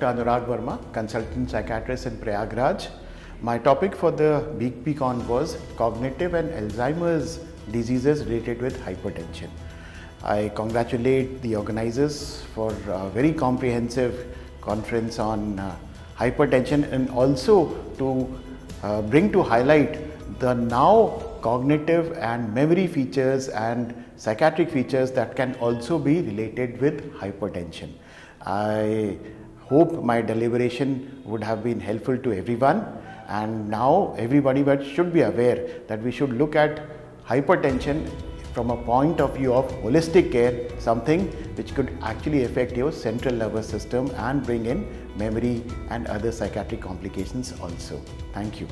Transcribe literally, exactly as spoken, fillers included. Doctor Anurag Verma, consultant psychiatrist in Prayagraj. My topic for the B P C O N was cognitive and Alzheimer's diseases related with hypertension. I congratulate the organizers for a very comprehensive conference on uh, hypertension, and also to uh, bring to highlight the now cognitive and memory features and psychiatric features that can also be related with hypertension. I hope my deliberation would have been helpful to everyone, and now everybody should be aware that we should look at hypertension from a point of view of holistic care, something which could actually affect your central nervous system and bring in memory and other psychiatric complications also. Thank you.